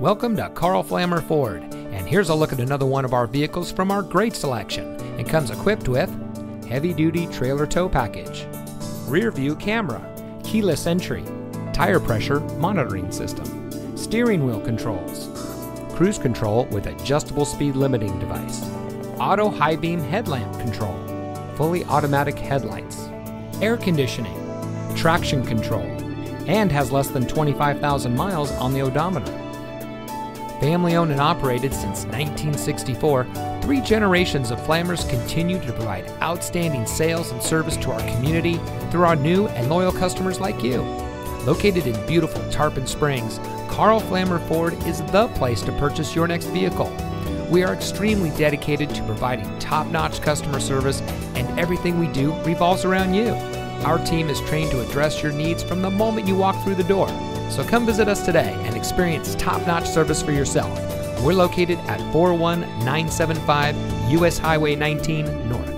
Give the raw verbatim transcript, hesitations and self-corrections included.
Welcome to Karl Flammer Ford, and here's a look at another one of our vehicles from our great selection. It comes equipped with heavy-duty trailer tow package, rear view camera, keyless entry, tire pressure monitoring system, steering wheel controls, cruise control with adjustable speed limiting device, auto high beam headlamp control, fully automatic headlights, air conditioning, traction control, and has less than twenty-five thousand miles on the odometer. Family owned and operated since nineteen sixty-four, three generations of Flammers continue to provide outstanding sales and service to our community through our new and loyal customers like you. Located in beautiful Tarpon Springs, Karl Flammer Ford is the place to purchase your next vehicle. We are extremely dedicated to providing top-notch customer service, and everything we do revolves around you. Our team is trained to address your needs from the moment you walk through the door. So come visit us today and experience top-notch service for yourself. We're located at four one nine seven five U S Highway nineteen North.